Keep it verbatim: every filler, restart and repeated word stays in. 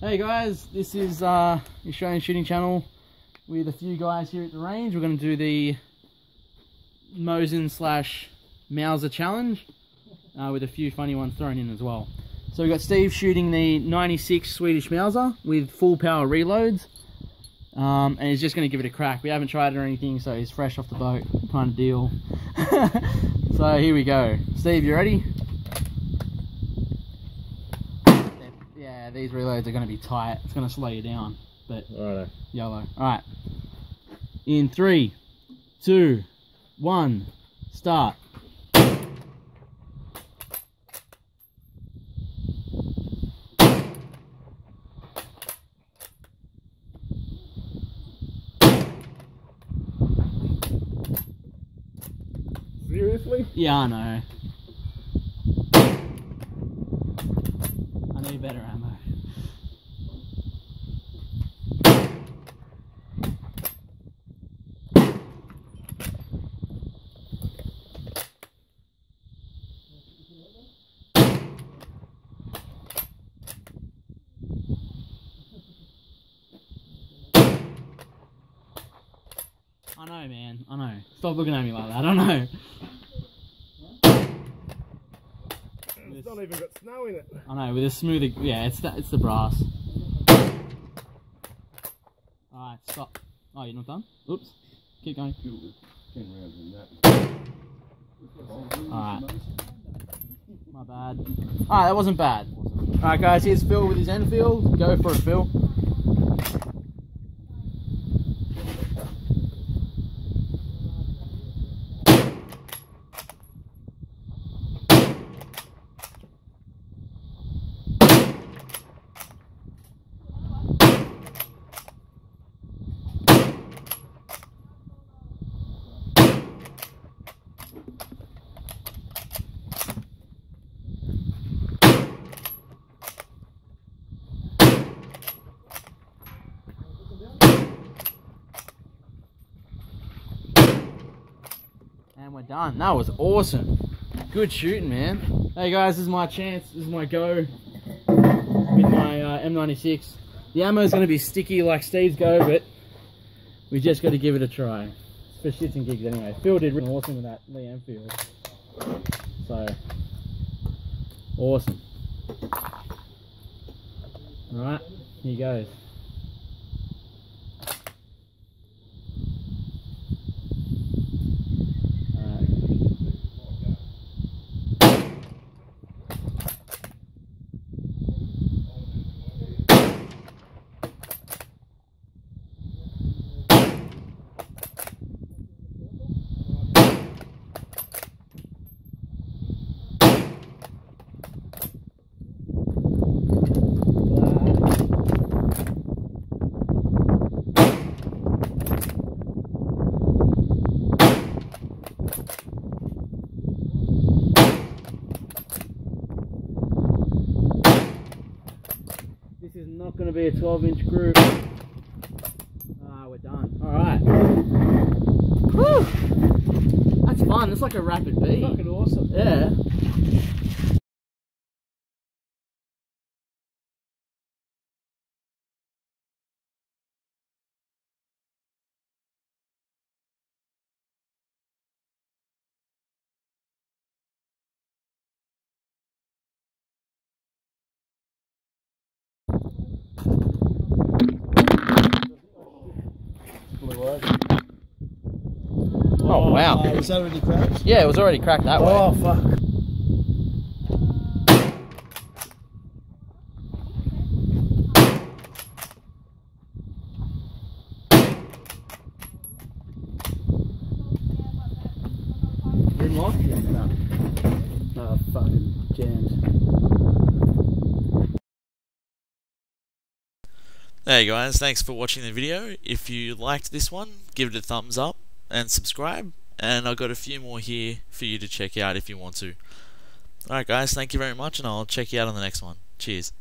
Hey guys, this is uh, Australian Shooting Channel with a few guys here at the range. We're going to do the Mosin slash Mauser challenge uh, with a few funny ones thrown in as well. So we've got Steve shooting the ninety-six Swedish Mauser with full power reloads, um, and he's just going to give it a crack. We haven't tried it or anything, so he's fresh off the boat kind of deal. So here we go. Steve, you ready? Yeah, these reloads are going to be tight. It's going to slow you down, but righto. YOLO. Alright. In three, two, one, start. Seriously? Yeah, I know. I need better ammo. I know, man. I know. Stop looking at me like that. I know. It's not even got snow in it. I know, with a smoother, yeah, it's the, it's the brass. Alright, stop. Oh, you're not done? Oops. Keep going. Alright. My bad. Alright, that wasn't bad. Alright guys, here's Phil with his Enfield. Go for it, Phil. And we're done. That was awesome. Good shooting, man. Hey guys, this is my chance. This is my go with my uh, M ninety-six. The ammo's going to be sticky like Steve's go, but we just got to give it a try. For shits and gigs anyway. Phil did really awesome with that Lee-Enfield. So, awesome. Alright, here goes. This is not going to be a twelve inch group. Ah, uh, we're done. Alright. Woo! That's fun. That's like a Rapid B. That's fucking awesome. Yeah. Oh wow. Uh, was that already cracked? Yeah, it was already cracked that oh, way. Oh fuck. Didn't lock? Yeah, no. Oh, fucking jammed. Hey guys, thanks for watching the video. If you liked this one, give it a thumbs up and subscribe, and I've got a few more here for you to check out if you want to. Alright guys, thank you very much, and I'll check you out on the next one. Cheers.